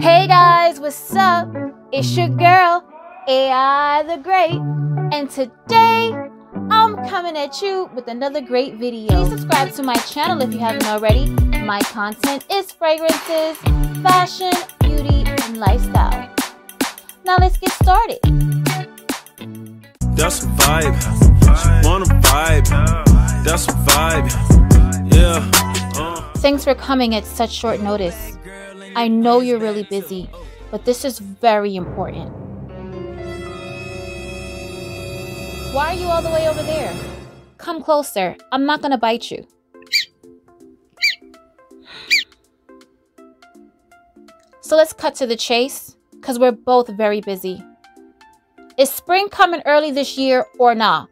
Hey guys, what's up? It's your girl, AI the Great, and today I'm coming at you with another great video. Please subscribe to my channel if you haven't already. My content is fragrances, fashion, beauty, and lifestyle. Now let's get started. That's a vibe. She wanna vibe. That's a vibe. Yeah. Thanks for coming at such short notice. I know you're really busy, but this is very important. Why are you all the way over there? Come closer. I'm not gonna bite you. So let's cut to the chase, because we're both very busy. Is spring coming early this year or nah?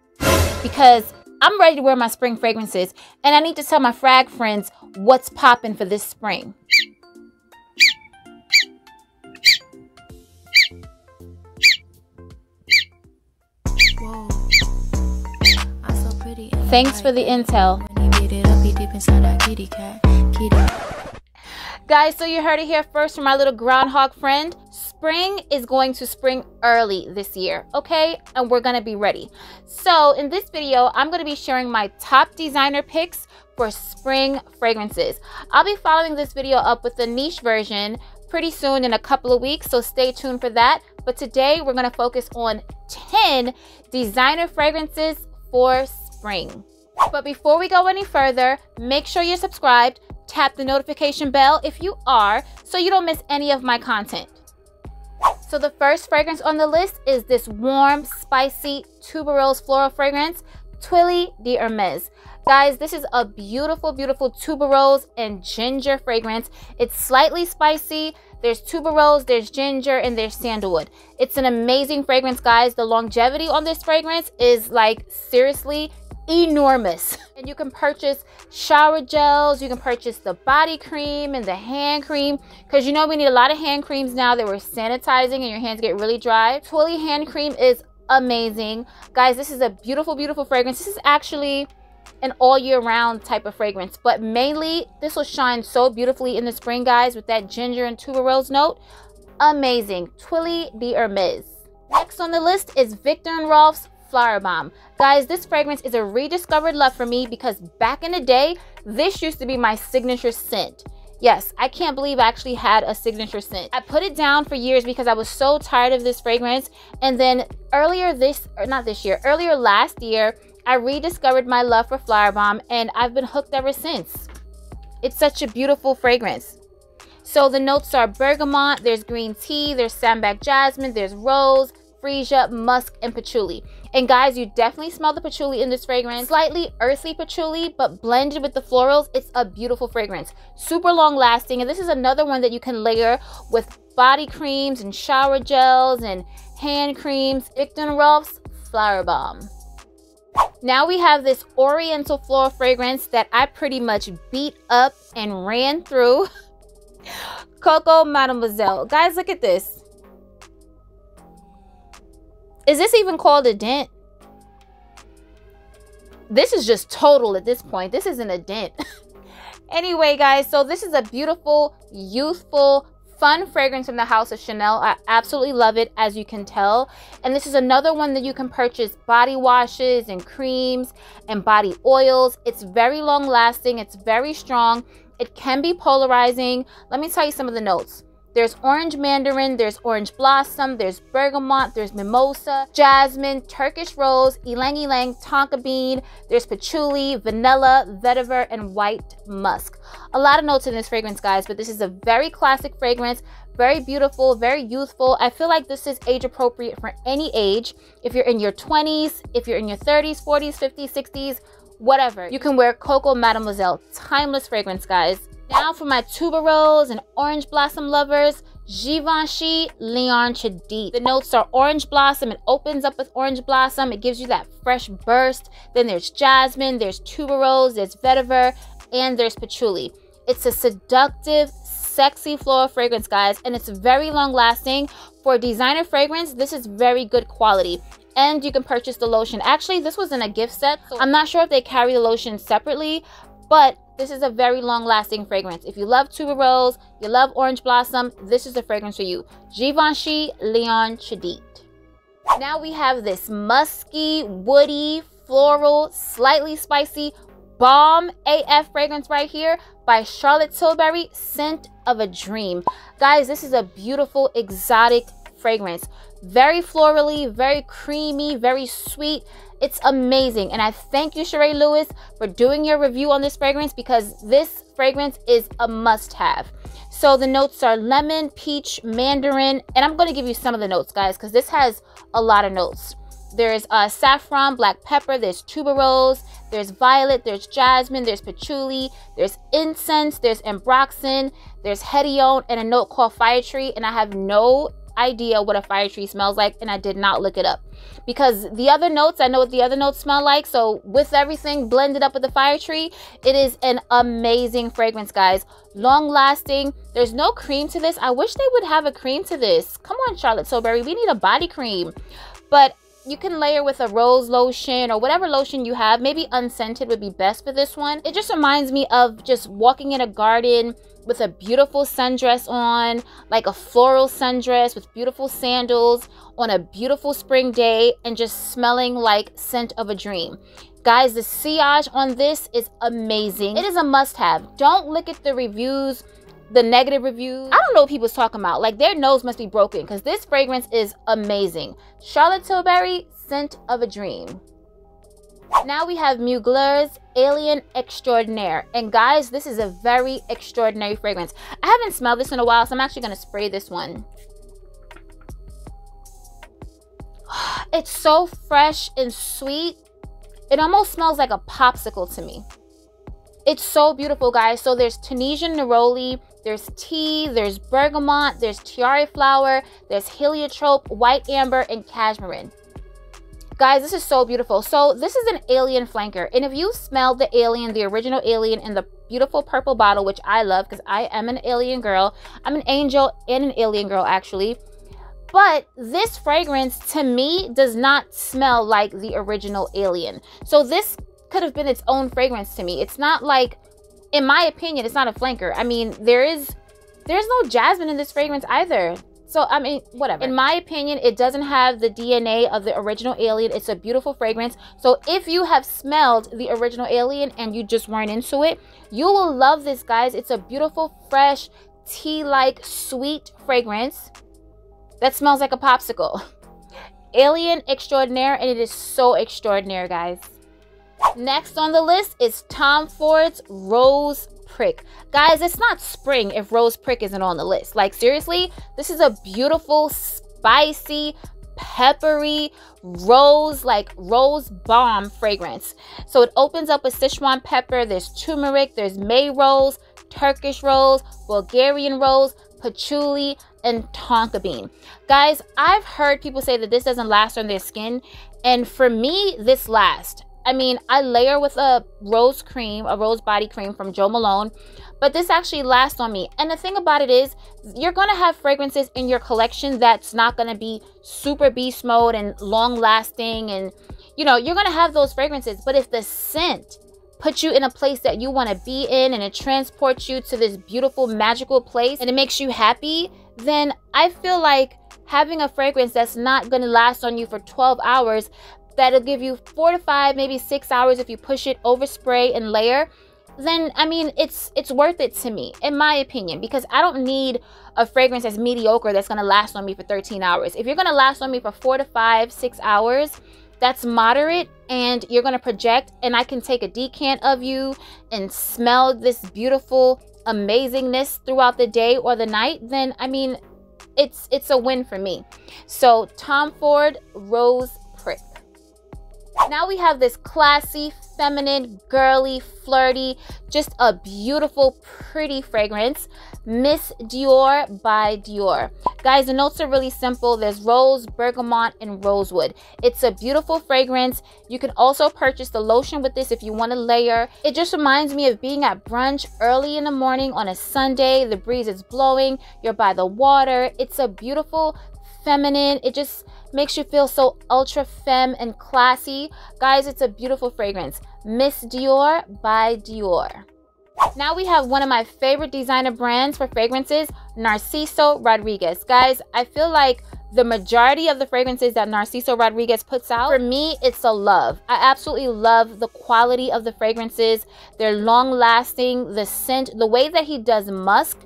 Because I'm ready to wear my spring fragrances, and I need to tell my frag friends what's popping for this spring. Thanks for the intel. Guys, so you heard it here first from my little groundhog friend. Spring is going to spring early this year, okay? And we're gonna be ready. So in this video, I'm gonna be sharing my top designer picks for spring fragrances. I'll be following this video up with the niche version pretty soon in a couple of weeks, so stay tuned for that. But today we're gonna focus on 10 designer fragrances for spring. But before we go any further, make sure you're subscribed, tap the notification bell if you are, so you don't miss any of my content. So the first fragrance on the list is this warm, spicy tuberose floral fragrance, Twilly d'Hermes. Guys, this is a beautiful, beautiful tuberose and ginger fragrance. It's slightly spicy. There's tuberose, there's ginger, and there's sandalwood. It's an amazing fragrance, guys. The longevity on this fragrance is like seriously enormous. And you can purchase shower gels, you can purchase the body cream and the hand cream, because you know we need a lot of hand creams now that we're sanitizing and your hands get really dry. Twilly hand cream is amazing. Guys, this is a beautiful, beautiful fragrance. This is actually an all year round type of fragrance, but mainly this will shine so beautifully in the spring, guys, with that ginger and tuberose note. Amazing. Twilly d'Hermes. Next on the list is Viktor & Rolf's Flowerbomb. Guys, this fragrance is a rediscovered love for me, because back in the day, this used to be my signature scent. Yes, I can't believe I actually had a signature scent. I put it down for years because I was so tired of this fragrance. And then earlier last year, I rediscovered my love for Flowerbomb, and I've been hooked ever since. It's such a beautiful fragrance. So the notes are bergamot, there's green tea, there's sandalwood jasmine, there's rose, freesia, musk, and patchouli. And guys, you definitely smell the patchouli in this fragrance. Slightly earthy patchouli, but blended with the florals, it's a beautiful fragrance. Super long lasting, and this is another one that you can layer with body creams and shower gels and hand creams. Viktor & Rolf's Flowerbomb. Now we have this oriental floral fragrance that I pretty much beat up and ran through. Coco Mademoiselle. Guys, look at this. Is this even called a dent? This is just total at this point. This isn't a dent. Anyway, guys, so this is a beautiful, youthful, fun fragrance from the house of Chanel. I absolutely love it, as you can tell. And this is another one that you can purchase body washes and creams and body oils. It's very long lasting. It's very strong. It can be polarizing. Let me tell you some of the notes. There's orange mandarin, there's orange blossom, there's bergamot, there's mimosa, jasmine, Turkish rose, ylang-ylang, tonka bean, there's patchouli, vanilla, vetiver, and white musk. A lot of notes in this fragrance, guys, but this is a very classic fragrance, very beautiful, very youthful. I feel like this is age appropriate for any age. If you're in your 20s, if you're in your 30s, 40s, 50s, 60s, whatever. You can wear Coco Mademoiselle. Timeless fragrance, guys. Now for my tuberose and orange blossom lovers, Givenchy L'Interdit. The notes are orange blossom. It opens up with orange blossom. It gives you that fresh burst. Then there's jasmine, there's tuberose, there's vetiver, and there's patchouli. It's a seductive, sexy floral fragrance, guys, and it's very long lasting. For a designer fragrance, this is very good quality. And you can purchase the lotion. Actually, this was in a gift set, so I'm not sure if they carry the lotion separately, but this is a very long-lasting fragrance. If you love tuberose, you love orange blossom, this is the fragrance for you. Givenchy L'Interdit. Now we have this musky, woody, floral, slightly spicy, bomb AF fragrance right here by Charlotte Tilbury, Scent of a Dream. Guys, this is a beautiful, exotic fragrance. Very florally, very creamy, very sweet. It's amazing, and I thank you, Sheree Lewis, for doing your review on this fragrance, because this fragrance is a must-have. So the notes are lemon, peach, mandarin, and I'm going to give you some of the notes, guys, because this has a lot of notes. There's saffron, black pepper, there's tuberose, there's violet, there's jasmine, there's patchouli, there's incense, there's ambroxan, there's hedione, and a note called fire tree, and I have no idea what a fire tree smells like, and I did not look it up, because the other notes, I know what the other notes smell like. So with everything blended up with the fire tree, it is an amazing fragrance, guys. Long lasting. There's no cream to this. I wish they would have a cream to this. Come on, Charlotte Tilbury, we need a body cream. But you can layer with a rose lotion or whatever lotion you have. Maybe unscented would be best for this one. It just reminds me of just walking in a garden with a beautiful sundress on, like a floral sundress with beautiful sandals on a beautiful spring day, and just smelling like Scent of a Dream. Guys, the sillage on this is amazing. It is a must-have. Don't look at the reviews, the negative reviews. I don't know what people's talking about. Like, their nose must be broken, because this fragrance is amazing. Charlotte Tilbury, Scent of a Dream. Now we have Mugler's Alien Extraordinaire, and guys, this is a very extraordinary fragrance. I haven't smelled this in a while, so I'm actually going to spray this one. It's so fresh and sweet. It almost smells like a popsicle to me. It's so beautiful, guys. So there's Tunisian neroli, there's tea, there's bergamot, there's tiare flower, there's heliotrope, white amber, and cashmere. Guys, this is so beautiful. So this is an alien flanker, and if you smelled the alien, the original alien, in the beautiful purple bottle, which I love because I am an alien girl, I'm an angel and an alien girl actually, but this fragrance to me does not smell like the original alien. So this could have been its own fragrance to me. It's not like, in my opinion, it's not a flanker. I mean, there's no jasmine in this fragrance either. So, I mean, whatever. In my opinion, it doesn't have the DNA of the original alien. It's a beautiful fragrance. So if you have smelled the original alien and you just weren't into it, you will love this, guys. It's a beautiful, fresh, tea-like, sweet fragrance that smells like a popsicle. Alien Extraordinaire, and it is so extraordinary, guys. Next on the list is Tom Ford's Rose Prick. Guys, it's not spring if Rose Prick isn't on the list. Like, seriously, this is a beautiful, spicy, peppery rose, like rose bomb fragrance. So it opens up with Sichuan pepper, there's turmeric, there's May rose, Turkish rose, Bulgarian rose, patchouli, and tonka bean. Guys, I've heard people say that this doesn't last on their skin, and for me, this lasts. I mean, I layer with a rose cream, a rose body cream from Jo Malone, but this actually lasts on me. And the thing about it is, you're going to have fragrances in your collection that's not going to be super beast mode and long lasting. And, you know, you're going to have those fragrances. But if the scent puts you in a place that you want to be in, and it transports you to this beautiful, magical place, and it makes you happy, then I feel like having a fragrance that's not going to last on you for 12 hours, that'll give you 4 to 5, maybe 6 hours if you push it, overspray and layer, then I mean, it's worth it to me, in my opinion, because I don't need a fragrance that's mediocre that's gonna last on me for 13 hours. If you're gonna last on me for 4 to 5, 6 hours, that's moderate, and you're gonna project, and I can take a decant of you and smell this beautiful amazingness throughout the day or the night, then I mean, it's a win for me. So Tom Ford Rose Prick. Now we have this classy, feminine, girly, flirty, just a beautiful, pretty fragrance, Miss Dior by Dior. Guys, the notes are really simple. There's rose, bergamot, and rosewood. It's a beautiful fragrance. You can also purchase the lotion with this if you want to layer. It just reminds me of being at brunch early in the morning on a Sunday. The breeze is blowing. You're by the water. It's a beautiful, feminine. It just makes you feel so ultra femme and classy. Guys, it's a beautiful fragrance. Miss Dior by Dior. Now we have one of my favorite designer brands for fragrances, Narciso Rodriguez. Guys, I feel like the majority of the fragrances that Narciso Rodriguez puts out, for me, it's a love. I absolutely love the quality of the fragrances. They're long lasting, the scent, the way that he does musk,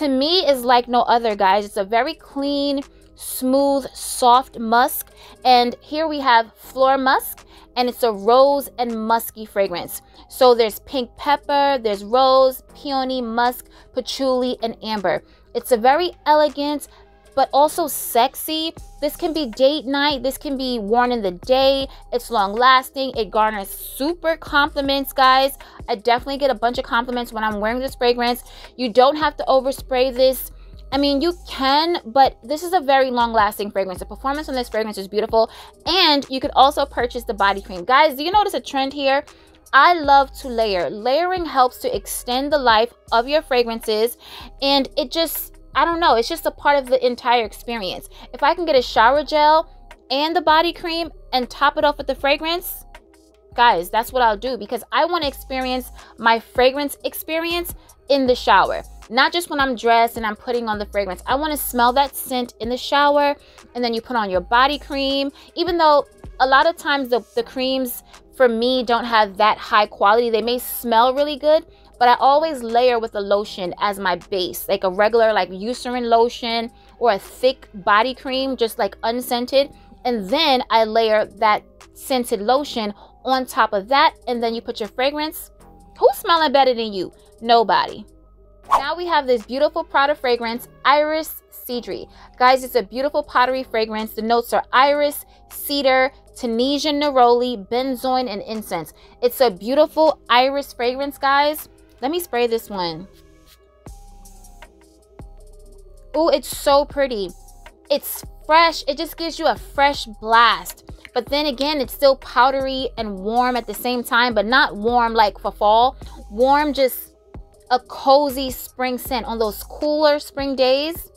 to me is like no other, guys. It's a very clean, smooth, soft musk. And here we have Fleur Musk, and it's a rose and musky fragrance. So there's pink pepper, there's rose, peony, musk, patchouli, and amber. It's a very elegant, but also sexy. This can be date night, this can be worn in the day. It's long lasting, it garners super compliments, guys. I definitely get a bunch of compliments when I'm wearing this fragrance. You don't have to overspray this. I mean, you can, but this is a very long lasting fragrance. The performance on this fragrance is beautiful. And you could also purchase the body cream. Guys, do you notice a trend here? I love to layer. Layering helps to extend the life of your fragrances, and it just, I don't know, it's just a part of the entire experience. If I can get a shower gel and the body cream and top it off with the fragrance, guys, that's what I'll do, because I want to experience my fragrance experience in the shower. Not just when I'm dressed and I'm putting on the fragrance. I want to smell that scent in the shower, and then you put on your body cream. Even though a lot of times the creams for me don't have that high quality, they may smell really good, but I always layer with a lotion as my base, like a regular like Eucerin lotion or a thick body cream, just like unscented. And then I layer that scented lotion on top of that, and then you put your fragrance. Who's smelling better than you? Nobody. Now we have this beautiful Prada fragrance, Iris Cedre. Guys, it's a beautiful pottery fragrance. The notes are iris, cedar, Tunisian neroli, benzoin, and incense. It's a beautiful iris fragrance, guys. Let me spray this one. Oh, it's so pretty. It's fresh. It just gives you a fresh blast. But then again, it's still powdery and warm at the same time, but not warm like for fall. Warm, just a cozy spring scent on those cooler spring days.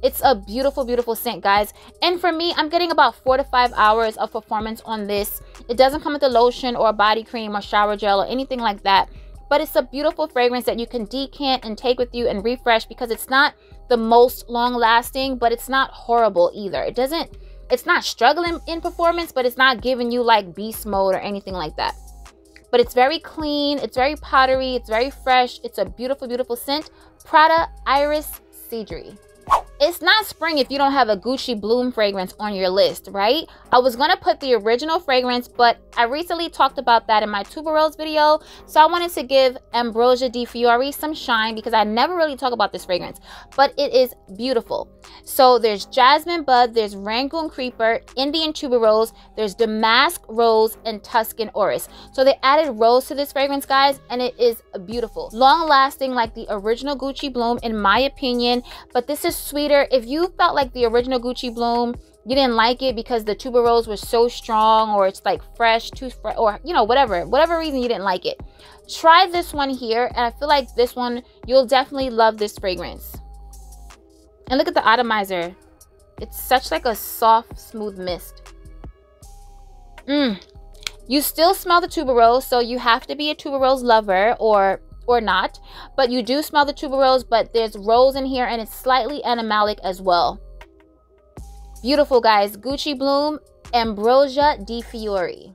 It's a beautiful, beautiful scent, guys. And for me, I'm getting about 4 to 5 hours of performance on this. It doesn't come with a lotion or a body cream or shower gel or anything like that. But it's a beautiful fragrance that you can decant and take with you and refresh, because it's not the most long lasting, but it's not horrible either. It doesn't, it's not struggling in performance, but it's not giving you like beast mode or anything like that. But it's very clean, it's very pottery, it's very fresh. It's a beautiful, beautiful scent. Prada Iris Cedre. It's not spring if you don't have a Gucci Bloom fragrance on your list, right? I was gonna put the original fragrance, but I recently talked about that in my tuberose video, so I wanted to give Ambrosia di Fiori some shine, because I never really talk about this fragrance, but it is beautiful. So there's jasmine bud, there's Rangoon creeper, Indian tuberose, there's damask rose, and Tuscan orris. So they added rose to this fragrance, guys, and it is beautiful, long lasting like the original Gucci Bloom in my opinion, but this is sweet. If you felt like the original Gucci Bloom, you didn't like it because the tuberose was so strong, or it's like fresh, too fresh, or you know, whatever reason you didn't like it, try this one here, and I feel like this one, you'll definitely love this fragrance. And look at the atomizer. It's such like a soft, smooth mist. You still smell the tuberose, so you have to be a tuberose lover or not, but you do smell the tuberose. But there's rose in here, and it's slightly animalic as well. Beautiful, guys. Gucci Bloom, Ambrosia di Fiori.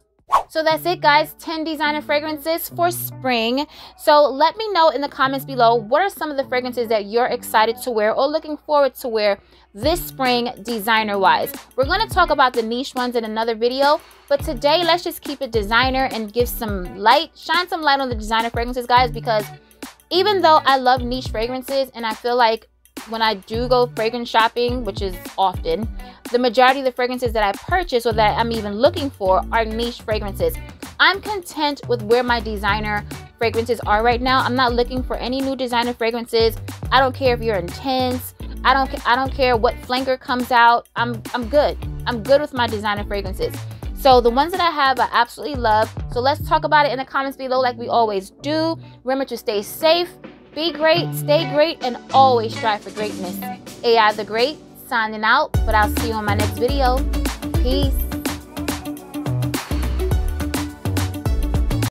So that's it, guys. 10 designer fragrances for spring. So let me know in the comments below, what are some of the fragrances that you're excited to wear or looking forward to wear this spring designer wise. We're going to talk about the niche ones in another video, but today let's just keep it designer and give some light, shine some light on the designer fragrances, guys, because even though I love niche fragrances, and I feel like when I do go fragrance shopping, which is often, the majority of the fragrances that I purchase or that I'm even looking for are niche fragrances. I'm content with where my designer fragrances are right now. I'm not looking for any new designer fragrances. I don't care if you're intense. I don't care what flanker comes out. I'm good. I'm good with my designer fragrances. So the ones that I have, I absolutely love. So let's talk about it in the comments below like we always do. Remember to stay safe. Be great, stay great, and always strive for greatness. AI the Great signing out, but I'll see you on my next video. Peace.